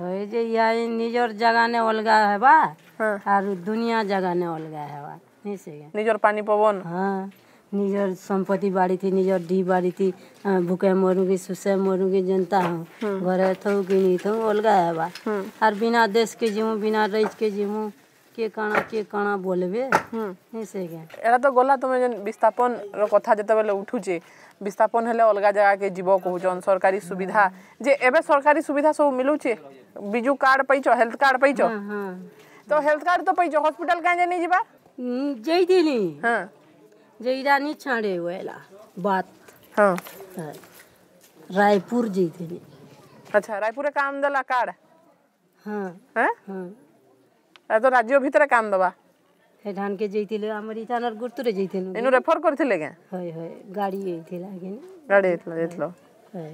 निजर जगाने अलगा है बा और दुनिया जगाने अलगा है बा नहीं से निजर पानी पवन हाँ निजर संपत्ति बाड़ी थी निजर डी बाड़ी थी भूखे मरूंगी सुसे मरूंगी जनता हूँ घर थो कि नहीं थो अलगा है बा और बिना देश के जीवूँ बिना रईज के जीवूँ के काना बोलबे नहीं से एरा तो गला तुम जन विस्थापन रो कथा जते बेले उठुजे विस्थापन हेले अलगा जगह के जीव कहू जन सरकारी सुविधा जे एबे सरकारी सुविधा सब मिलुचे बिजू कार्ड पइचो हेल्थ कार्ड पइचो हां तो हेल्थ कार्ड तो पइचो हॉस्पिटल का जे नहीं जेबा जई दिली हां जईरा नहीं छाड़े होएला बात हां रायपुर जई दिली अच्छा रायपुर का काम दला कार्ड हां हैं हां तो राज्य भीतर काम दबा हे धान के जैतिले हमर इथानर गुरतुरे जैतिनु एनु रेफर करथिले गे होय होय गाड़ी एथिला गे गाड़ी एथलो एथलो होय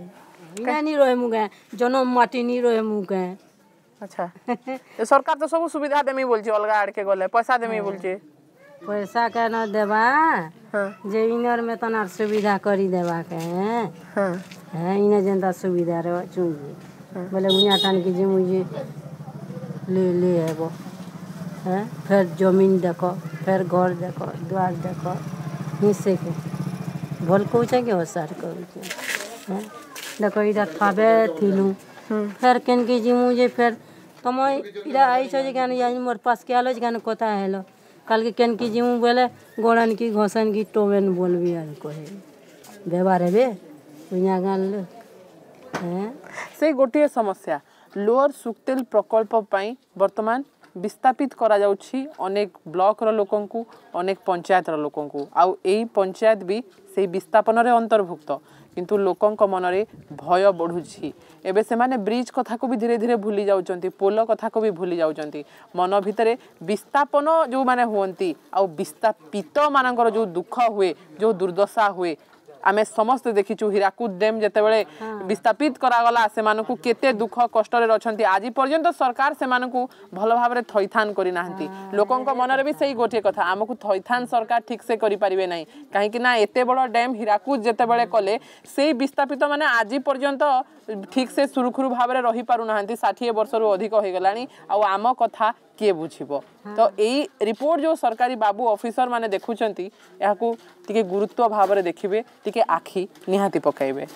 इनानी रोय मुगे जनम माटी नी रोय मुगे अच्छा ए सरकार तो सब सुविधा देमी बोलछी अलगा आड़ के गले पैसा देमी बोलछी पैसा केना देबा हां जे इनर में तनार सुविधा करी देबा के हां हां इने जनता सुविधा रे चुंगी बोले उन्या थान के जे मुजे ले ले आबो है? फिर जमीन देखो फिर घर देखो द्वार देखो निसे के भल कौचे के होसार कौचे देखो इधर थाबे थिलू फिर केन के जीमू जे फिर तमय इधर आई छ जे गान यान मोर पास के आलो जे गान कोता हेलो काल के केन के जीमू बोले गोड़न की घोसन की टोवेन बोलबी आन कहे व्यवहार हेबे उन्या गान ल हैं से गोटिए समस्या लोअर सुक्तेल प्रकल्प पई वर्तमान विस्थापित करा जाउछि अनेक ब्लॉक रो लोकन को अनेक पंचायत रो लोकन को आउ एई पंचायत भी से विस्थापन रे अंतर्भुक्त किंतु लोकन को मन रे भय बढ़ुछि एबे से माने ब्रिज कथा को भी धीरे धीरे भूली जाउचंती पोल कथा को भी भूली जाउचंती मन भितरे विस्थापन जो माने होंती आउ विस्थापित मानकर जो दुख हुए जो दुर्दशा हुए आमे समस्त देखिछु हीराकुद डैम जते बेले विस्थापित करा गला से मानको केते दुख कष्ट रे रछंती आजि पर्यंत सरकार से मानको भल भाव रे थइथान करि नाहंती लोकन को मन रे भी सही गोटे कथा आमको थइथान सरकार ठीक से करि परिबे नै काहे कि ना एते बड़ डैम हीराकुद जते बेले कले सेही विस्थापित माने आजि पर्यंत ठीक से सुरुखुरु भाव रे रही पारु नाहंती 60 वर्ष रु अधिक होय गलानी आ आम कथा किए बुझीबो तो एई रिपोर्ट जो सरकारी बाबू ऑफिसर माने देखुचंती याकू गुरुत्व भाव रे देखिबे आखी निहाती पकाइबे।